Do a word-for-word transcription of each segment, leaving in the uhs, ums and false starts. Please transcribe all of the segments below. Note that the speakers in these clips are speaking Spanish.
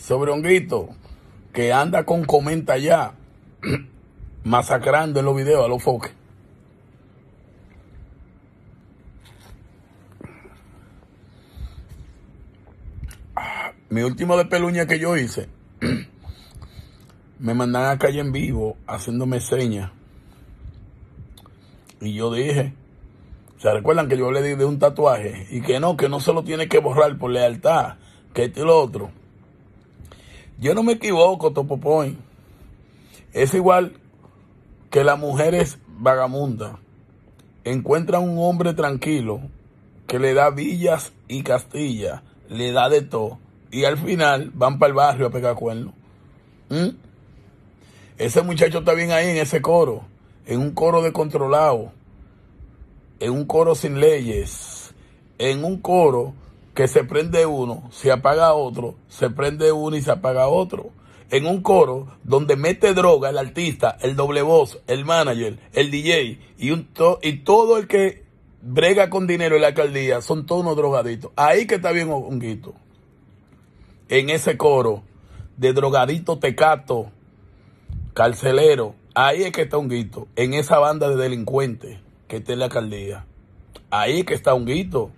sobre Onguito, que anda con Komenta Ya, masacrando en los videos a los foques. Mi último de peluña que yo hice, me mandan a calle en vivo haciéndome señas. Y yo dije, ¿se recuerdan que yo le di de un tatuaje? Y que no, que no se lo tiene que borrar por lealtad, que esto y lo otro. Yo no me equivoco, Topopón. Es igual que las mujeres vagamundas. Encuentran un hombre tranquilo que le da villas y castillas, le da de todo. Y al final van para el barrio a pegar cuernos. ¿Mm? Ese muchacho está bien ahí en ese coro. En un coro descontrolado, en un coro sin leyes, en un coro que se prende uno, se apaga otro, se prende uno y se apaga otro, en un coro donde mete droga el artista, el doble voz, el manager, el D J y, un to y todo el que brega con dinero en la alcaldía, son todos unos drogaditos. Ahí que está bien Onguito, en ese coro de drogadito, tecato, carcelero. Ahí es que está Onguito, en esa banda de delincuentes que está en la alcaldía. Ahí es que está Onguito,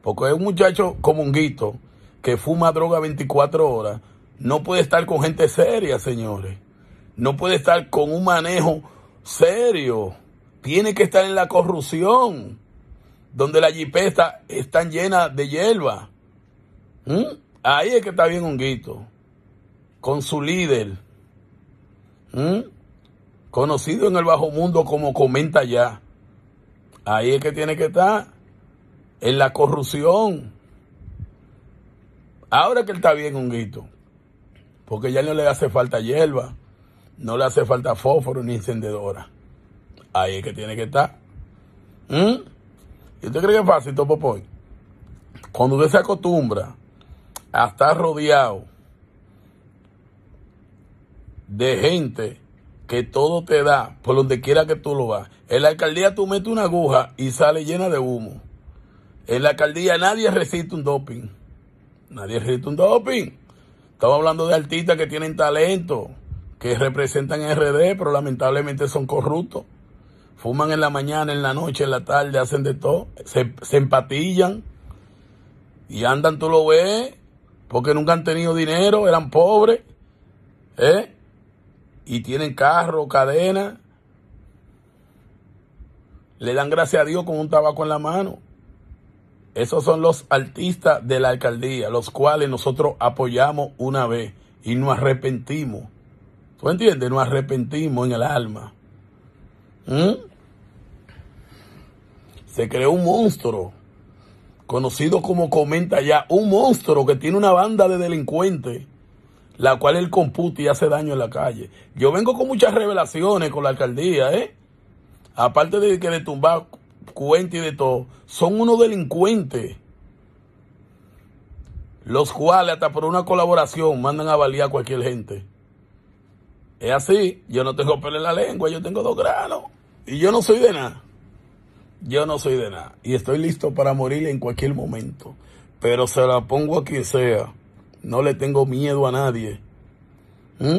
porque es un muchacho como Onguito que fuma droga veinticuatro horas. No puede estar con gente seria, señores. No puede estar con un manejo serio. Tiene que estar en la corrupción, donde las jipetas están llenas de hierba. ¿Mm? Ahí es que está bien Onguito, con su líder. ¿Mm? Conocido en el bajo mundo como Komenta Ya. Ahí es que tiene que estar, en la corrupción. Ahora que él está bien, Onguito, porque ya no le hace falta hierba, no le hace falta fósforo ni encendedora. Ahí es que tiene que estar. ¿Mm? ¿Y usted cree que es fácil, Topopón? Cuando usted se acostumbra a estar rodeado de gente que todo te da, por donde quiera que tú lo vas. En la alcaldía tú metes una aguja y sale llena de humo. En la alcaldía nadie resiste un doping. Nadie resiste un doping. Estamos hablando de artistas que tienen talento, que representan R D, pero lamentablemente son corruptos. Fuman en la mañana, en la noche, en la tarde, hacen de todo. Se, se empatillan y andan, tú lo ves, porque nunca han tenido dinero, eran pobres. ¿Eh? Y tienen carro, cadena. Le dan gracias a Dios con un tabaco en la mano. Esos son los artistas de la alcaldía, los cuales nosotros apoyamos una vez y nos arrepentimos. ¿Tú entiendes? Nos arrepentimos en el alma. ¿Mm? Se creó un monstruo, conocido como Komenta Ya, un monstruo que tiene una banda de delincuentes, la cual él computa y hace daño en la calle. Yo vengo con muchas revelaciones con la alcaldía, ¿eh? Aparte de que de tumbar cuentas y de todo, son unos delincuentes, los cuales hasta por una colaboración mandan a balear a cualquier gente. Es así, yo no tengo pelo en la lengua, yo tengo dos granos, y yo no soy de nada. Yo no soy de nada, y estoy listo para morir en cualquier momento, pero se la pongo a quien sea. No le tengo miedo a nadie. ¿Mm?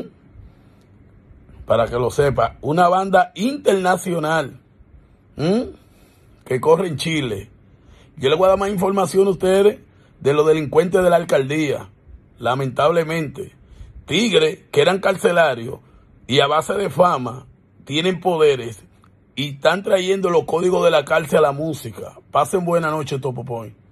Para que lo sepa. Una banda internacional. ¿Mm? Que corre en Chile. Yo les voy a dar más información a ustedes de los delincuentes de la alcaldía. Lamentablemente. Tigres, que eran carcelarios y a base de fama, tienen poderes y están trayendo los códigos de la cárcel a la música. Pasen buena noche, Topopón.